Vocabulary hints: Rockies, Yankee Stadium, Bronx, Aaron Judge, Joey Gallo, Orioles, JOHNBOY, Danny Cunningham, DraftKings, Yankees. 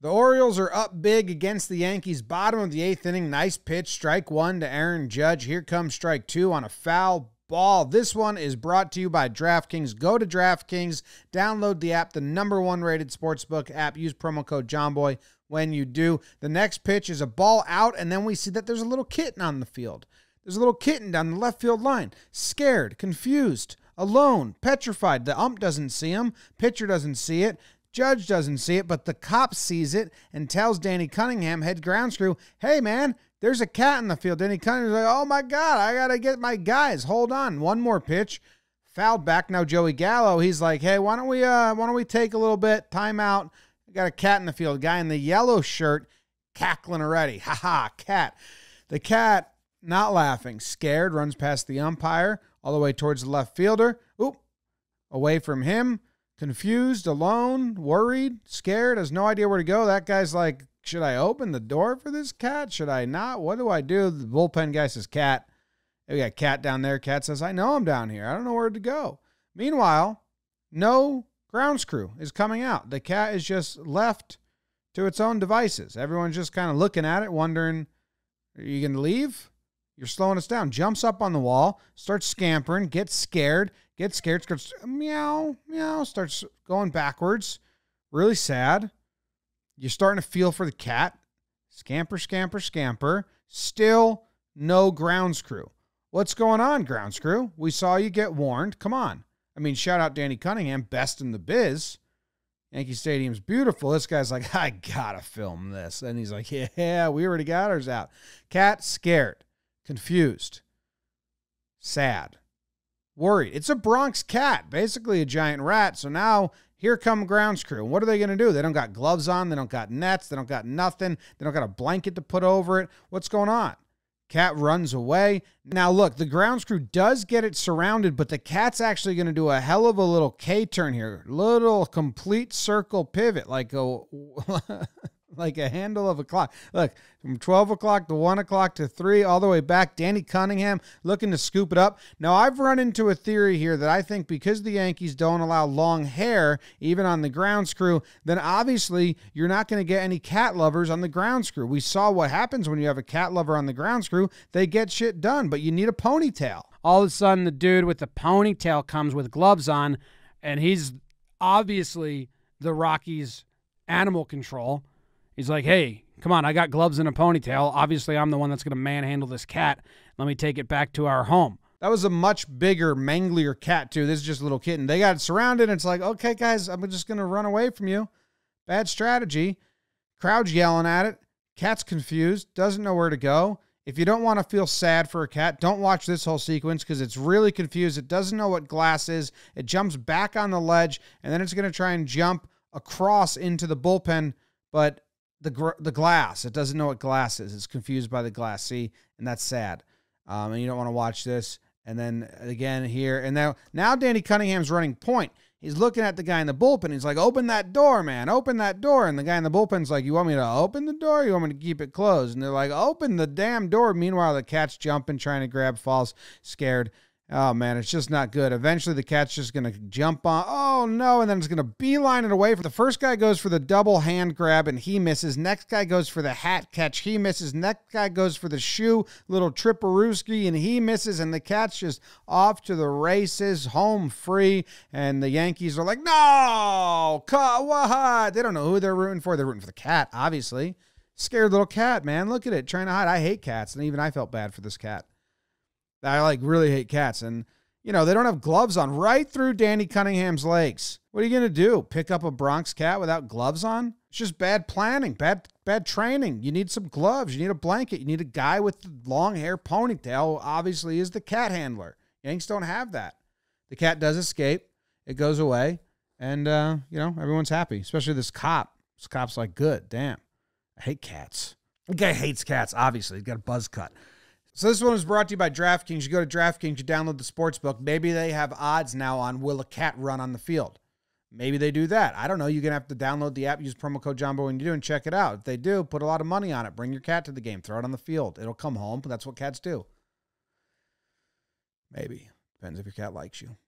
The Orioles are up big against the Yankees. Bottom of the eighth inning. Nice pitch. Strike one to Aaron Judge. Here comes strike two on a foul ball. This one is brought to you by DraftKings. Go to DraftKings. Download the app, the #1 rated sportsbook app. Use promo code JOHNBOY when you do. The next pitch is a ball out, and then we see that there's a little kitten on the field. There's a little kitten down the left field line. Scared, confused, alone, petrified. The ump doesn't see him. Pitcher doesn't see it. Judge doesn't see it, but the cop sees it and tells Danny Cunningham, head ground crew, hey, man, there's a cat in the field. Danny Cunningham's like, oh, my God, I got to get my guys. Hold on. One more pitch. Fouled back. Now Joey Gallo, he's like, hey, why don't we take a little bit, time out. I got a cat in the field. Guy in the yellow shirt cackling already. Ha ha, cat. The cat, not laughing, scared, runs past the umpire all the way towards the left fielder. Oop, away from him. Confused, alone, worried, scared, has no idea where to go. That guy's like, should I open the door for this cat? Should I not? What do I do? The bullpen guy says, cat. We got cat down there. Cat says, I know I'm down here. I don't know where to go. Meanwhile, no grounds crew is coming out. The cat is just left to its own devices. Everyone's just kind of looking at it, wondering, are you going to leave? You're slowing us down. Jumps up on the wall, starts scampering, gets scared, starts meow, meow, starts going backwards. Really sad. You're starting to feel for the cat. Scamper. Still no grounds crew. What's going on, grounds crew? We saw you get warned. Come on. I mean, shout out Danny Cunningham, best in the biz. Yankee Stadium's beautiful. This guy's like, I gotta film this. And he's like, yeah, we already got ours out. Cat scared. Confused, sad, worried. It's a Bronx cat, basically a giant rat. So now here come grounds crew. What are they going to do? They don't got gloves on. They don't got nets. They don't got nothing. They don't got a blanket to put over it. What's going on? Cat runs away. Now, look, the grounds crew does get it surrounded, but the cat's actually going to do a hell of a little K-turn here. Little complete circle pivot, like a... like a handle of a clock. Look, from 12 o'clock to 1 o'clock to 3, all the way back, Danny Cunningham looking to scoop it up. Now, I've run into a theory here that I think because the Yankees don't allow long hair, even on the grounds crew, then obviously you're not going to get any cat lovers on the grounds crew. We saw what happens when you have a cat lover on the grounds crew. They get shit done, but you need a ponytail. All of a sudden, the dude with the ponytail comes with gloves on, and he's obviously the Rockies' animal control. He's like, hey, come on, I got gloves and a ponytail. Obviously, I'm the one that's going to manhandle this cat. Let me take it back to our home. That was a much bigger, manglier cat, too. This is just a little kitten. They got it surrounded, and it's like, okay, guys, I'm just going to run away from you. Bad strategy. Crowd's yelling at it. Cat's confused, doesn't know where to go. If you don't want to feel sad for a cat, don't watch this whole sequence because it's really confused. It doesn't know what glass is. It jumps back on the ledge, and then it's going to try and jump across into the bullpen, but... The glass. It doesn't know what glass is. It's confused by the glass. See? And that's sad. And you don't want to watch this. And then again here. And now Danny Cunningham's running point. He's looking at the guy in the bullpen. He's like, open that door, man. Open that door. And the guy in the bullpen's like, you want me to open the door? You want me to keep it closed? And they're like, open the damn door. Meanwhile, the cat's jumping, trying to grab, falls, scared. Oh, man, it's just not good. Eventually, the cat's just going to jump on. Oh, no, and then it's going to beeline it away. The first guy goes for the double hand grab, and he misses. Next guy goes for the hat catch. He misses. Next guy goes for the shoe, little tripperooski, and he misses. And the cat's just off to the races, home free. And the Yankees are like, no, what? They don't know who they're rooting for. They're rooting for the cat, obviously. Scared little cat, man. Look at it, trying to hide. I hate cats, and even I felt bad for this cat. I, like, really hate cats. And, you know, they don't have gloves on, right through Danny Cunningham's legs. What are you going to do? Pick up a Bronx cat without gloves on? It's just bad planning, bad training. You need some gloves. You need a blanket. You need a guy with long hair ponytail, obviously, is the cat handler. Yanks don't have that. The cat does escape. It goes away. And, you know, everyone's happy, especially this cop. This cop's like, good, damn. I hate cats. The guy hates cats, obviously. He's got a buzz cut. So this one was brought to you by DraftKings. You go to DraftKings, you download the sportsbook. Maybe they have odds now on will a cat run on the field. Maybe they do that. I don't know. You're going to have to download the app, use promo code JOHNBOY when you do, and check it out. If they do, put a lot of money on it. Bring your cat to the game. Throw it on the field. It'll come home. That's what cats do. Maybe. Depends if your cat likes you.